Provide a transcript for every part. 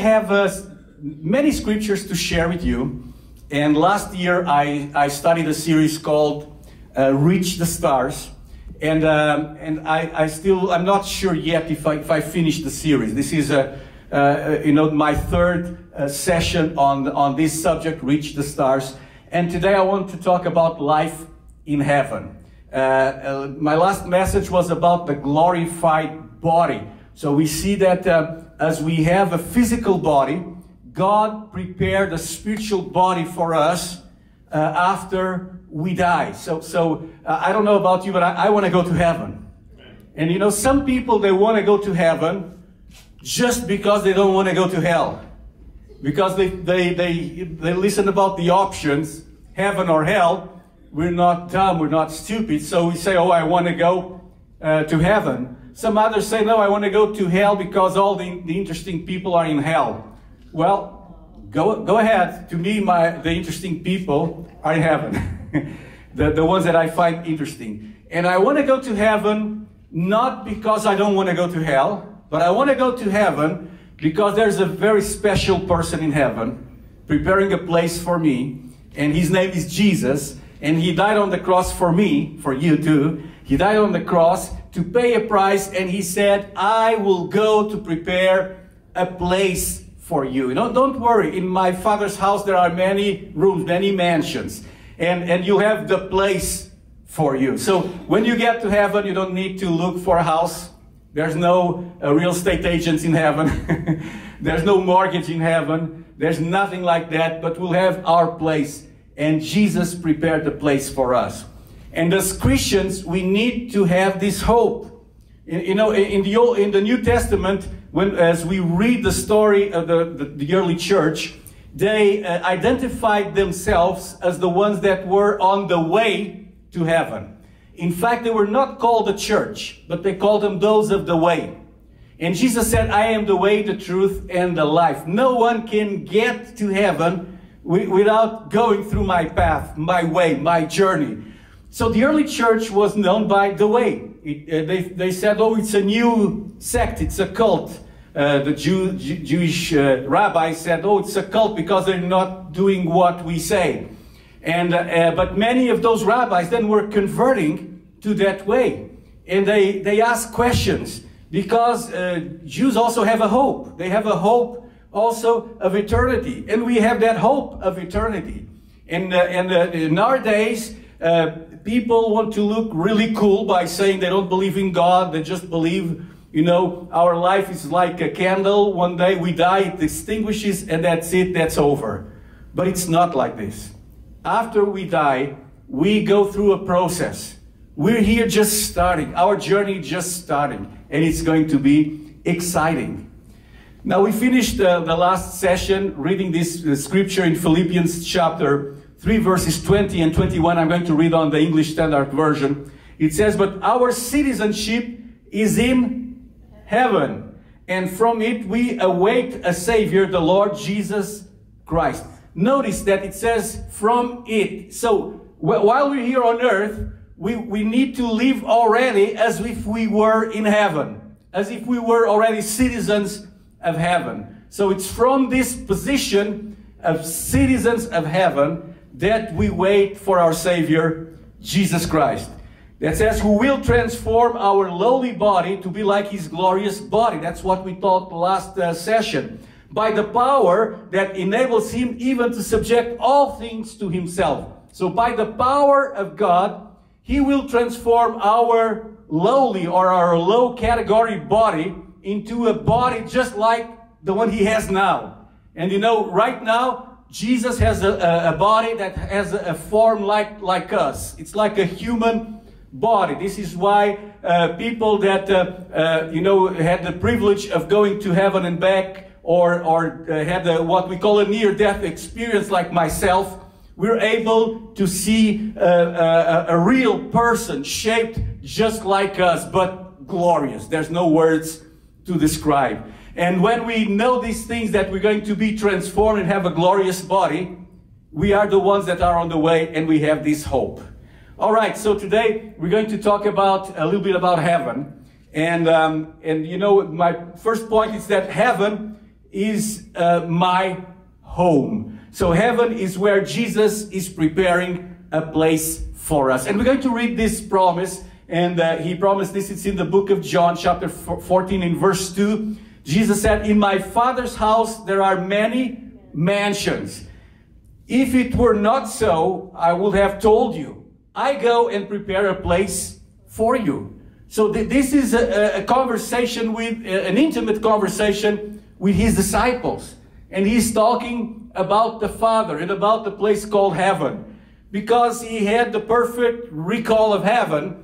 have many scriptures to share with you. And last year, I studied a series called Reach the Stars. And I'm not sure yet if I finished the series. This is my third session on this subject, Reach the Stars. And today I want to talk about life in heaven. My last message was about the glorified body. So we see that as we have a physical body, God prepared a spiritual body for us after we die. So I don't know about you, but I want to go to heaven. Amen. And you know, some people, they want to go to heaven just because they don't want to go to hell. Because they listen about the options, heaven or hell. We're not dumb, we're not stupid. So we say, oh, I want to go to heaven. Some others say, no, I want to go to hell because all the interesting people are in hell. Well, go ahead. To me, the interesting people are in heaven. the ones that I find interesting. And I want to go to heaven, not because I don't want to go to hell, but I want to go to heaven because there's a very special person in heaven preparing a place for me. And his name is Jesus. And he died on the cross for me, for you too. He died on the cross to pay a price. And he said, I will go to prepare a place for you. You know, don't worry. In my Father's house, there are many rooms, many mansions. And you have the place for you. So when you get to heaven, you don't need to look for a house. There's no real estate agents in heaven. There's no mortgage in heaven. There's nothing like that. But we'll have our place. And Jesus prepared the place for us. And as Christians, we need to have this hope. You know, in the New Testament, as we read the story of the early church, they identified themselves as the ones that were on the way to heaven. In fact, they were not called the church, but they called them those of the way. And Jesus said, I am the way, the truth, and the life. No one can get to heaven without going through my path, my way, my journey. So the early church was known by the way. They said, oh, it's a new sect, it's a cult. The Jewish rabbi said, oh, it's a cult because they're not doing what we say. But many of those rabbis then were converting to that way. And they asked questions because Jews also have a hope. They have a hope also of eternity. And we have that hope of eternity. And in our days, people want to look really cool by saying they don't believe in God. They just believe, you know, our life is like a candle. One day we die, it extinguishes, and that's it, that's over. But it's not like this. After we die, we go through a process. We're here just starting. Our journey just starting. And it's going to be exciting. Now, we finished the last session reading this scripture in Philippians chapter 3 verses 20 and 21, I'm going to read on the English Standard Version. It says, but our citizenship is in heaven, and from it we await a Savior, the Lord Jesus Christ. Notice that it says, from it. So while we're here on earth, we need to live already as if we were in heaven, as if we were already citizens of heaven. So it's from this position of citizens of heaven that we wait for our Savior, Jesus Christ. That says, who will transform our lowly body to be like his glorious body. That's what we taught last session. By the power that enables him even to subject all things to himself. So by the power of God, he will transform our lowly or our low category body into a body just like the one he has now. And you know, right now, Jesus has a body that has a form like us. It's like a human body. This is why people that had the privilege of going to heaven and back, or had what we call a near-death experience, like myself, we're able to see a real person shaped just like us, but glorious. There's no words to describe. And when we know these things, that we're going to be transformed and have a glorious body, we are the ones that are on the way, and we have this hope. All right, so today we're going to talk about a little bit about heaven. And you know, my first point is that heaven is my home. So heaven is where Jesus is preparing a place for us. And we're going to read this promise. And he promised this. It's in the book of John, chapter 14, in verse 2. Jesus said, "In my Father's house there are many mansions. If it were not so, I would have told you. I go and prepare a place for you." So this is a conversation with, an intimate conversation with his disciples. And he's talking about the Father and about the place called heaven. Because he had the perfect recall of heaven.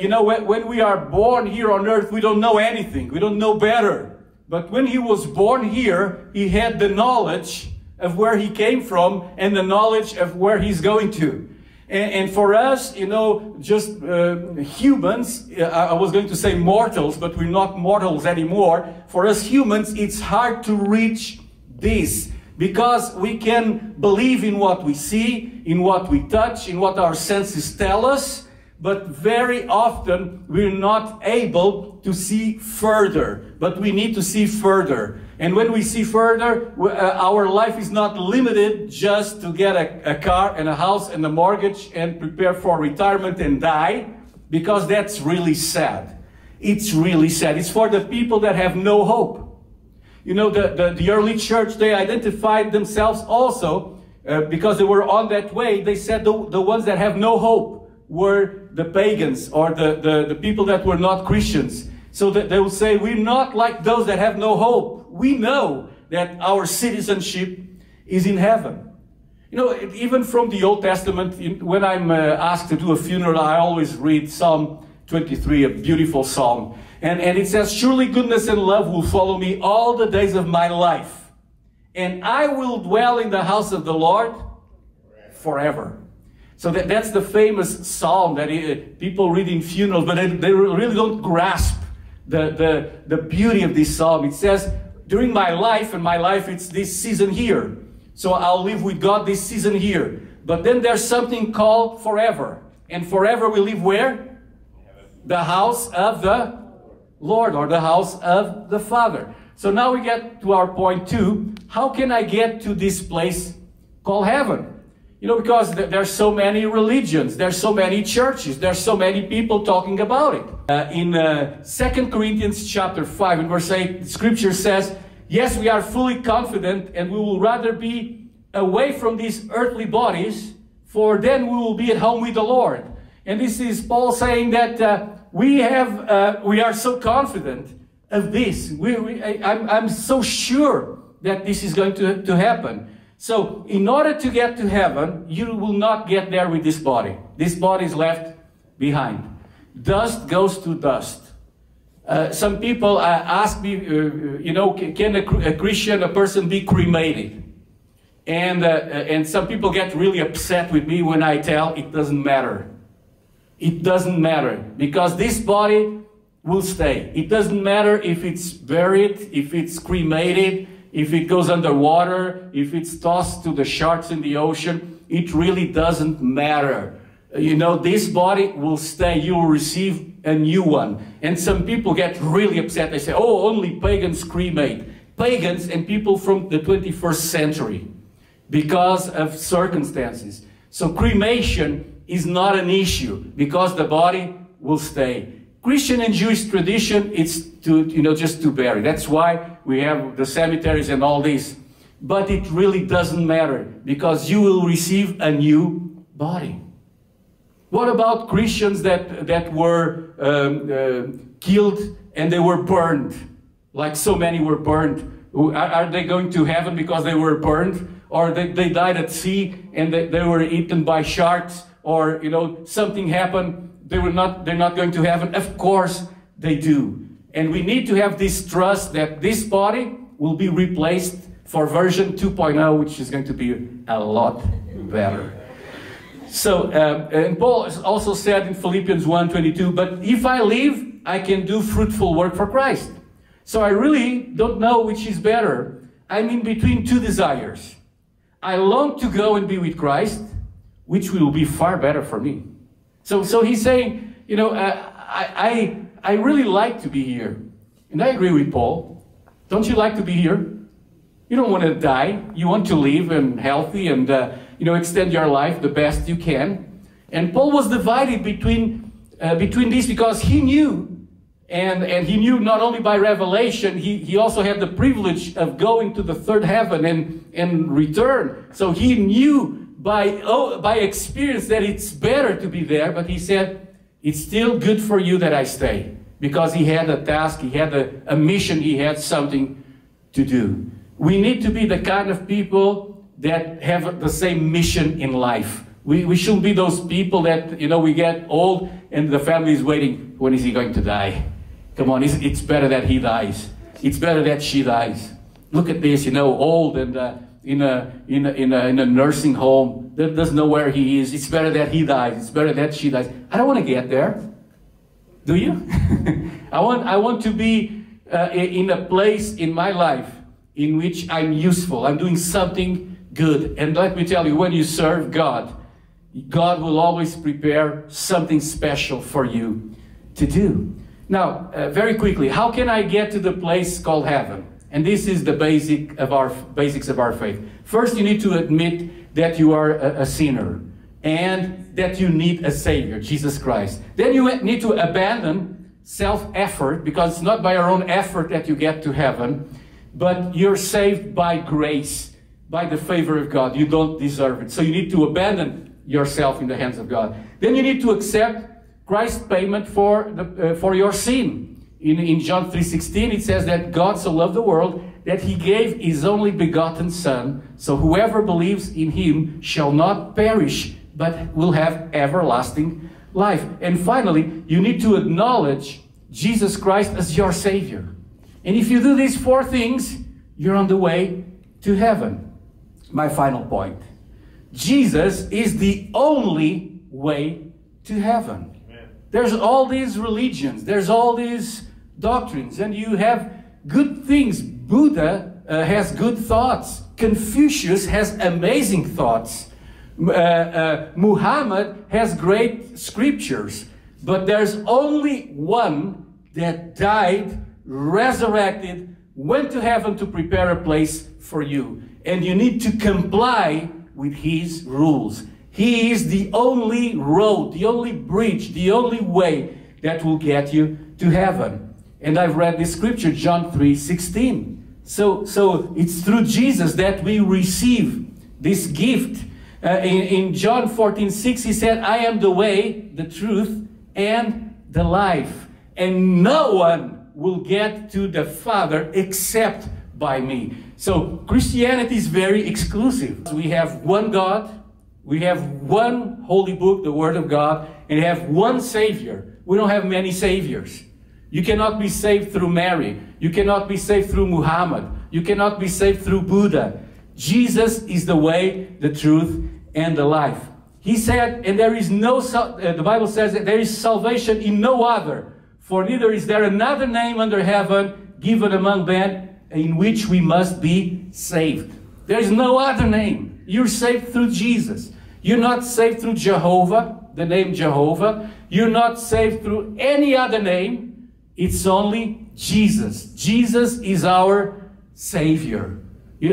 You know, when we are born here on earth, we don't know anything. We don't know better. But when he was born here, he had the knowledge of where he came from and the knowledge of where he's going to. And for us, you know, just humans, I was going to say mortals, but we're not mortals anymore. For us humans, it's hard to reach this because we can believe in what we see, in what we touch, in what our senses tell us. But very often, we're not able to see further. But we need to see further. And when we see further, our life is not limited just to get a car and a house and a mortgage and prepare for retirement and die. Because that's really sad. It's really sad. It's for the people that have no hope. You know, the early church, they identified themselves also because they were on that way. They said the ones that have no hope were the pagans or the people that were not Christians. So that they will say, we're not like those that have no hope. We know that our citizenship is in heaven. You know, even from the Old Testament, when I'm asked to do a funeral, I always read Psalm 23, a beautiful psalm. And it says, "Surely goodness and love will follow me all the days of my life. And I will dwell in the house of the Lord forever." So that's the famous psalm that people read in funerals, but they really don't grasp the beauty of this psalm. It says, during my life, and my life, it's this season here. So I'll live with God this season here. But then there's something called forever. And forever we live where? The house of the Lord, or the house of the Father. So now we get to our point two. How can I get to this place called heaven? You know, because there's so many religions, there's so many churches, there's so many people talking about it. In 2 Corinthians chapter 5 and verse 8, Scripture says, "Yes, we are fully confident, and we will rather be away from these earthly bodies, for then we will be at home with the Lord." And this is Paul saying that we are so confident of this. I'm so sure that this is going to happen. So, in order to get to heaven, you will not get there with this body. This body is left behind. Dust goes to dust. Some people ask me, you know, can a Christian, a person be cremated? And some people get really upset with me when I tell it doesn't matter. It doesn't matter because this body will stay. It doesn't matter if it's buried, if it's cremated, if it goes underwater, if it's tossed to the sharks in the ocean, it really doesn't matter. You know, this body will stay. You will receive a new one. And some people get really upset. They say, "Oh, only pagans cremate." Pagans and people from the 21st century because of circumstances. So cremation is not an issue because the body will stay. Christian and Jewish tradition, it's to, you know, just to bury. That's why we have the cemeteries and all this. But it really doesn't matter because you will receive a new body. What about Christians that were killed and they were burned? Like so many were burned. Are they going to heaven because they were burned? Or they died at sea and they were eaten by sharks? Or, you know, something happened. They're not going to heaven. Of course they do. And we need to have this trust that this body will be replaced for version 2.0, which is going to be a lot better. So, and Paul also said in Philippians 1:22, "But if I live, I can do fruitful work for Christ." So I really don't know which is better. I'm in between two desires. I long to go and be with Christ, which will be far better for me. So he's saying, you know, I really like to be here. And I agree with Paul. Don't you like to be here? You don't want to die. You want to live and healthy and extend your life the best you can. And Paul was divided between these, because he knew, and he knew not only by revelation, he also had the privilege of going to the third heaven and return. So he knew by experience that it's better to be there, but he said, it's still good for you that I stay, because he had a task, he had a mission, he had something to do. We need to be the kind of people that have the same mission in life. We shouldn't be those people that, we get old and the family is waiting. When is he going to die? Come on, it's better that he dies. It's better that she dies. Look at this, old and in a nursing home. That doesn't know where he is. It's better that he dies. It's better that she dies. I don't want to get there. Do you? I want to be in a place in my life in which I'm useful, I'm doing something good. And let me tell you, when you serve God, God will always prepare something special for you to do. Now, very quickly, how can I get to the place called heaven? And this is the basics of our faith. First, you need to admit that you are a sinner and that you need a Savior, Jesus Christ. Then you need to abandon self-effort, because it's not by your own effort that you get to heaven. But you're saved by grace, by the favor of God. You don't deserve it. So you need to abandon yourself in the hands of God. Then you need to accept Christ's payment for your sin. In John 3:16, it says that God so loved the world that he gave his only begotten Son. So whoever believes in him shall not perish, but will have everlasting life. And finally, you need to acknowledge Jesus Christ as your Savior. And if you do these four things, you're on the way to heaven. My final point. Jesus is the only way to heaven. Amen. There's all these religions. There's all these doctrines. And you have good things. Buddha has good thoughts. Confucius has amazing thoughts. Muhammad has great scriptures. But there's only one that died, resurrected, went to heaven to prepare a place for you, and you need to comply with his rules. He is the only road, the only bridge, the only way that will get you to heaven. And I've read this scripture, John 3:16. So it's through Jesus that we receive this gift. In John 14:6, he said, I am the way, the truth, and the life, and no one will get to the Father except by me. So Christianity is very exclusive. We have one God, we have one holy book, the Word of God, and we have one Savior. We don't have many Saviors. You cannot be saved through Mary. You cannot be saved through Muhammad. You cannot be saved through Buddha. Jesus is the way, the truth, and the life. He said, and there is no, the Bible says that there is salvation in no other. For neither is there another name under heaven given among men in which we must be saved. There is no other name. You're saved through Jesus. You're not saved through Jehovah, the name Jehovah. You're not saved through any other name. It's only Jesus. Jesus is our Savior.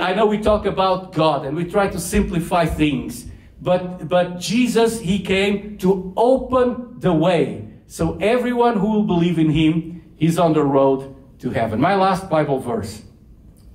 I know we talk about God and we try to simplify things. But Jesus, he came to open the way. So everyone who will believe in him is on the road to heaven. My last Bible verse.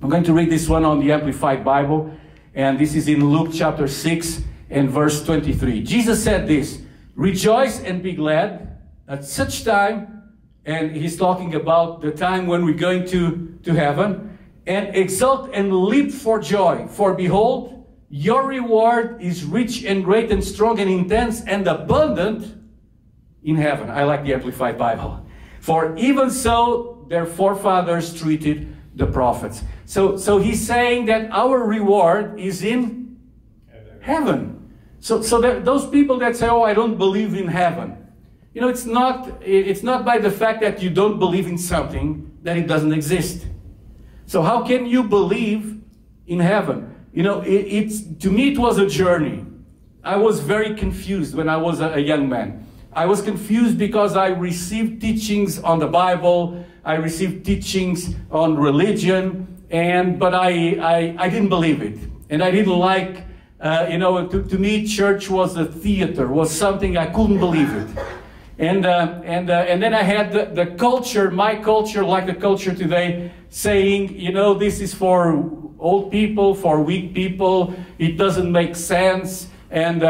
I'm going to read this one on the Amplified Bible. And this is in Luke chapter 6 and verse 23. Jesus said this, rejoice and be glad at such time. And he's talking about the time when we're going to heaven. And exult and leap for joy. For behold, your reward is rich and great and strong and intense and abundant in heaven. I like the Amplified Bible. For even so their forefathers treated the prophets. So he's saying that our reward is in heaven. So those people that say, oh, I don't believe in heaven. It's not by the fact that you don't believe in something that it doesn't exist. So how can you believe in heaven? To me, it was a journey. I was very confused when I was a young man. I was confused because I received teachings on the Bible, I received teachings on religion, But I didn't believe it, and I didn't like, to me church was a theater, was something I couldn't believe it. And then I had the culture, my culture, like the culture today, saying, you know, this is for old people, for weak people, it doesn't make sense, and,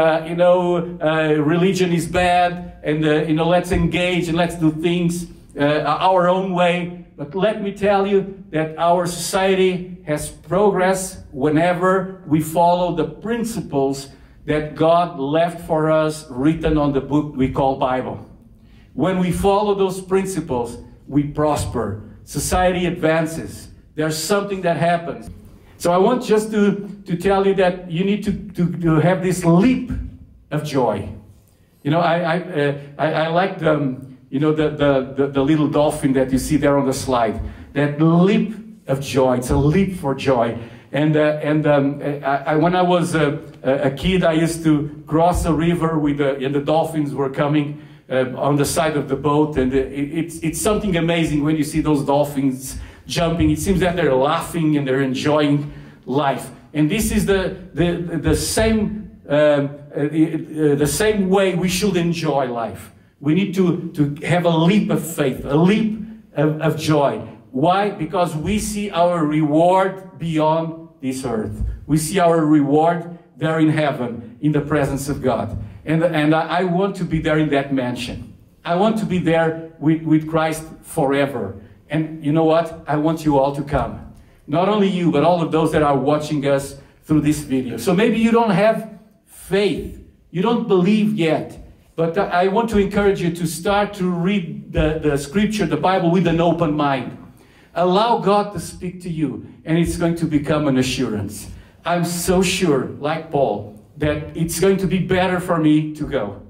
religion is bad, and, let's engage and let's do things our own way. But let me tell you that our society has progressed whenever we follow the principles that God left for us written on the book we call Bible. When we follow those principles, we prosper. Society advances. There's something that happens. So I want just to tell you that you need to have this leap of joy. You know, I like the little dolphin that you see there on the slide. That leap of joy. It's a leap for joy. And when I was a kid, I used to cross a river with and the dolphins were coming on the side of the boat, and it's something amazing when you see those dolphins jumping. It seems that they're laughing and they're enjoying life. And this is the same way we should enjoy life. We need to have a leap of faith, a leap of joy. Why? Because we see our reward beyond this earth. We see our reward there in heaven, in the presence of God. And I want to be there in that mansion. I want to be there with Christ forever. And you know what? I want you all to come. Not only you, but all of those that are watching us through this video. So maybe you don't have faith. You don't believe yet. But I want to encourage you to start to read the scripture, the Bible, with an open mind. Allow God to speak to you, and it's going to become an assurance. I'm so sure, like Paul, that it's going to be better for me to go.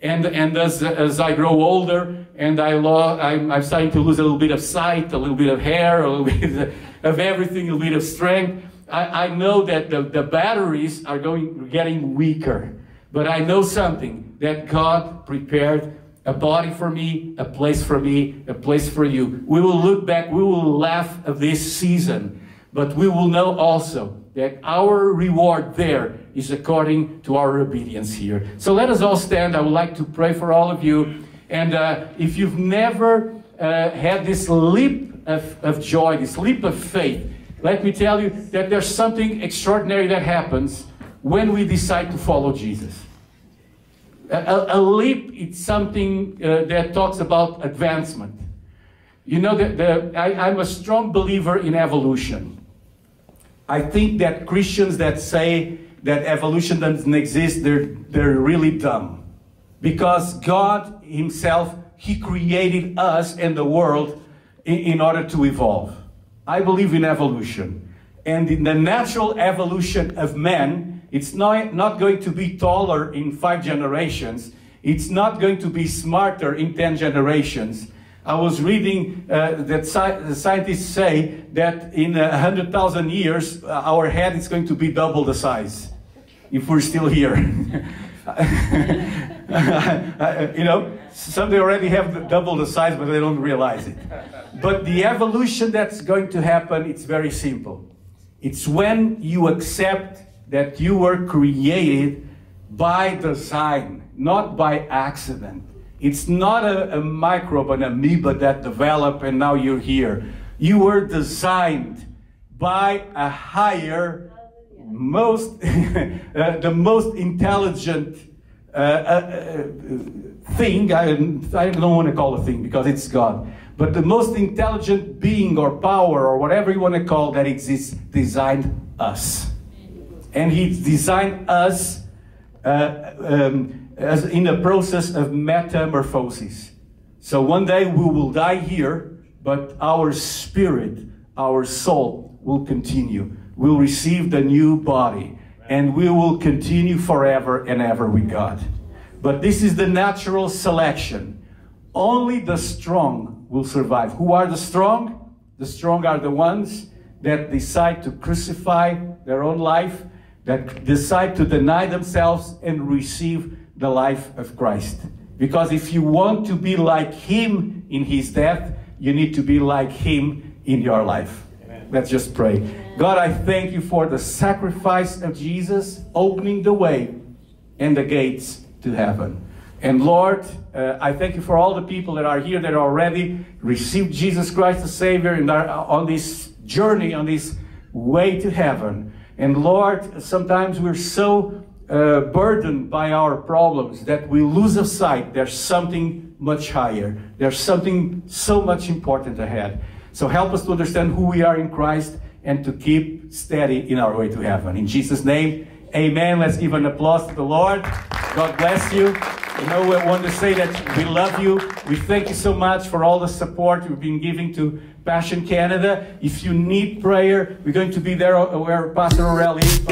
And as I grow older, and I'm starting to lose a little bit of sight, a little bit of hair, a little bit of everything, a little bit of strength, I know that the batteries are getting weaker. But I know something, that God prepared a body for me, a place for me, a place for you. We will look back, we will laugh at this season, but we will know also that our reward there is according to our obedience here. So let us all stand. I would like to pray for all of you. And if you've never had this leap of joy, this leap of faith, let me tell you that there's something extraordinary that happens when we decide to follow Jesus. A leap is something that talks about advancement. You know, I'm a strong believer in evolution. I think that Christians that say that evolution doesn't exist, they're really dumb. Because God himself, he created us and the world in order to evolve. I believe in evolution. And in the natural evolution of man, it's not going to be taller in 5 generations. It's not going to be smarter in 10 generations. I was reading that scientists say that in 100,000 years, our head is going to be double the size, if we're still here. You know, some they already have double the size, but they don't realize it. But the evolution that's going to happen, it's very simple. It's when you accept that you were created by design, not by accident. It's not a microbe, an amoeba that developed and now you're here. You were designed by a higher, the most intelligent thing. I don't want to call it a thing because it's God. But the most intelligent being or power or whatever you want to call that exists designed us. And he designed us as in the process of metamorphosis. So one day we will die here, but our spirit, our soul will continue. We'll receive the new body, and we will continue forever and ever with God. But this is the natural selection. Only the strong will survive. Who are the strong? The strong are the ones that decide to crucify their own life, that decide to deny themselves and receive the life of Christ. Because if you want to be like him in his death, you need to be like him in your life. Amen. Let's just pray. God, I thank you for the sacrifice of Jesus opening the way and the gates to heaven. And Lord, I thank you for all the people that are here that already received Jesus Christ as Savior and are on this journey, on this way to heaven. And Lord, sometimes we're so burdened by our problems that we lose of sight. There's something much higher. There's something so much important ahead. So help us to understand who we are in Christ and to keep steady in our way to heaven. In Jesus' name, amen. Let's give an applause to the Lord. God bless you. You know, we want to say that we love you. We thank you so much for all the support you've been giving to Passion Canada. If you need prayer, we're going to be there where Pastor Aurel is.